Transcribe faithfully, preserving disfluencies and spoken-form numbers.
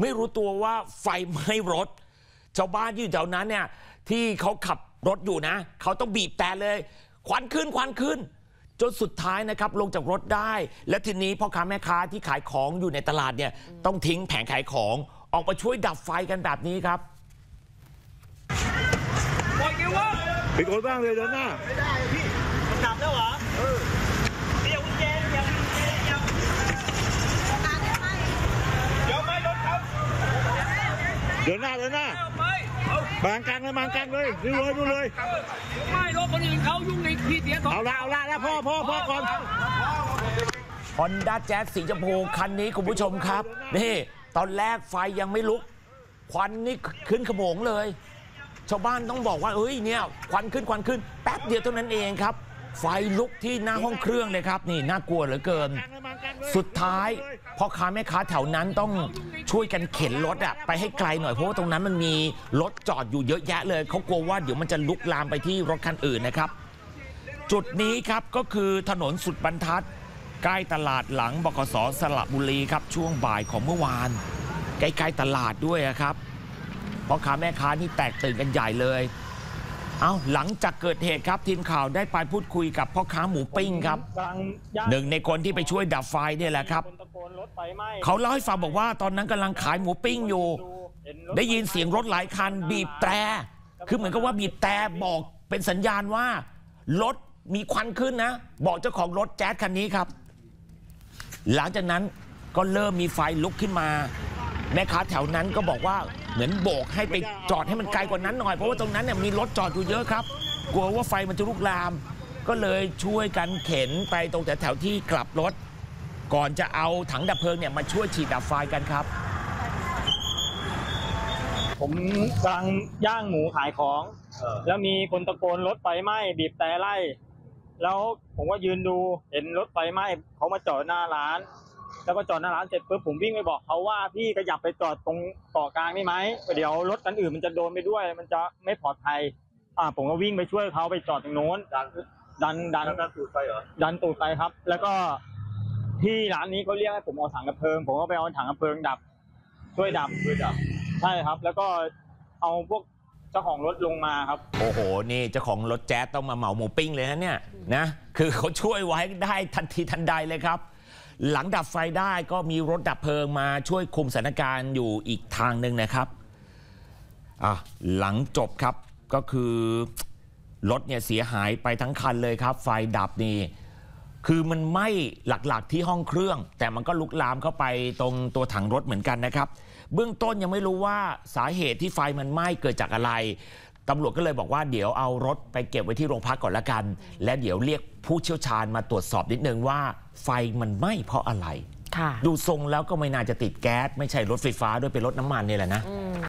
ไม่รู้ตัวว่าไฟไหม้รถชาวบ้านที่อยู่แถวนั้นเนี่ยที่เขาขับรถอยู่นะเขาต้องบีบแต่เลยควันขึ้นควันขึ้นจนสุดท้ายนะครับลงจากรถได้และทีนี้พ่อค้าแม่ค้าที่ขายของอยู่ในตลาดเนี่ยต้องทิ้งแผงขายของออกมาช่วยดับไฟกันแบบนี้ครับปิดรถบ้างเลยเดินหน้าไม่ได้พี่มันดับแล้วเหรอเดี๋ยวคุณเจนเดี๋ยวคุณเจนเดี๋ยวเดี๋ยวไม่รถครับเดินหน้าเดินหน้าบางกลางเลยบางกลางเลยดูเลยดูเลยไม่รถคนอื่นเขายุ่งในที่เสียของเอาละเอาละแล้วพ่อพ่อพ่อก่อนฮอนด้าแจ๊สสีชมพูคันนี้คุณผู้ชมครับนี่ตอนแรกไฟยังไม่ลุกควันนี่ขึ้นขโมงเลยชาวบ้านต้องบอกว่าเอ้ยเนี่ยควันขึ้นควันขึ้นแป๊บเดียวเท่านั้นเองครับไฟลุกที่หน้าห้องเครื่องเลยครับนี่น่ากลัวเหลือเกินสุดท้ายพ่อค้าแม่ค้าแถวนั้นต้องช่วยกันเข็นรถอะไปให้ไกลหน่อยเพราะว่าตรงนั้นมันมีรถจอดอยู่เยอะแยะเลยเขากลัวว่าเดี๋ยวมันจะลุกลามไปที่รถคันอื่นนะครับจุดนี้ครับก็คือถนนสุดบรรทัดใกล้ตลาดหลังบกส.สระบุรีครับช่วงบ่ายของเมื่อวานใกล้ๆตลาดด้วยครับพ่อค้าแม่ค้านี่แตกตื่นกันใหญ่เลยเอาหลังจากเกิดเหตุครับทีมข่าวได้ไปพูดคุยกับพ่อค้าหมูปิ้งครับหนึ่งในคนที่ไปช่วยดับไฟเนี่ยแหละครับเขาเล่าให้ฟังบอกว่าตอนนั้นกำลังขายหมูปิ้งอยู่ได้ยินเสียงรถหลายคันบีบแตรคือเหมือนกับว่าบีบแตรบอกเป็นสัญญาณว่ารถมีควันขึ้นนะบอกเจ้าของรถแจ๊สคันนี้ครับหลังจากนั้นก็เริ่มมีไฟลุกขึ้นมาแม่ค้าแถวนั้นก็บอกว่าเหมือนโบกให้ไปจอดให้มันไกลกว่านั้นหน่อยเพราะว่าตรงนั้นเนี่ยมีรถจอดอยู่เยอะครับกลัวว่าไฟมันจะลุกลามก็เลยช่วยกันเข็นไปตรงแถวที่กลับรถก่อนจะเอาถังดับเพลิงเนี่ยมาช่วยฉีดดับไฟกันครับผมกำลังย่างหมูขายของแล้วมีคนตะโกนรถไฟไหม้บีบแต่ไล่แล้วผมก็ยืนดูเห็นรถไฟไหม้เขามาจอดหน้าร้านแล้วก็จอดหน้าร้านเสร็จปุ๊บผมวิ่งไปบอกเขาว่าพี่ขยับไปจอดตรงต่อกลางนี่ไหมเดี๋ยวรถคันอื่นมันจะโดนไปด้วยมันจะไม่ปลอดภัยอ่าผมก็วิ่งไปช่วยเขาไปจอดตรงโน้นดันดันดันตูดไฟเหรอดันตูดไฟครับแล้วก็ที่ร้านนี้เขาเรียกให้ผมเอาถังกระเพลิงผมก็ไปเอาถังกระเพลิงดับช่วยดับช่วยดับใช่ครับแล้วก็เอาพวกเจ้าของรถลงมาครับโอ้โหนี่เจ้าของรถแจ๊สต้องมาเหมาหมูปิ้งเลยนะเนี่ยนะคือเขาช่วยไว้ได้ทันทีทันใดเลยครับหลังดับไฟได้ก็มีรถดับเพลิงมาช่วยคุมสถานการณ์อยู่อีกทางหนึ่งนะครับอ่ะหลังจบครับก็คือรถเนี่ยเสียหายไปทั้งคันเลยครับไฟดับนี่คือมันไหม้หลักๆที่ห้องเครื่องแต่มันก็ลุกลามเข้าไปตรงตัวถังรถเหมือนกันนะครับเบื้องต้นยังไม่รู้ว่าสาเหตุที่ไฟมันไหม้เกิดจากอะไรตำรวจก็เลยบอกว่าเดี๋ยวเอารถไปเก็บไว้ที่โรงพักก่อนละกันและเดี๋ยวเรียกผู้เชี่ยวชาญมาตรวจสอบนิดนึงว่าไฟมันไหม้เพราะอะไรดูทรงแล้วก็ไม่น่าจะติดแก๊สไม่ใช่รถไฟฟ้าด้วยเป็นรถน้ำมันนี่แหละนะ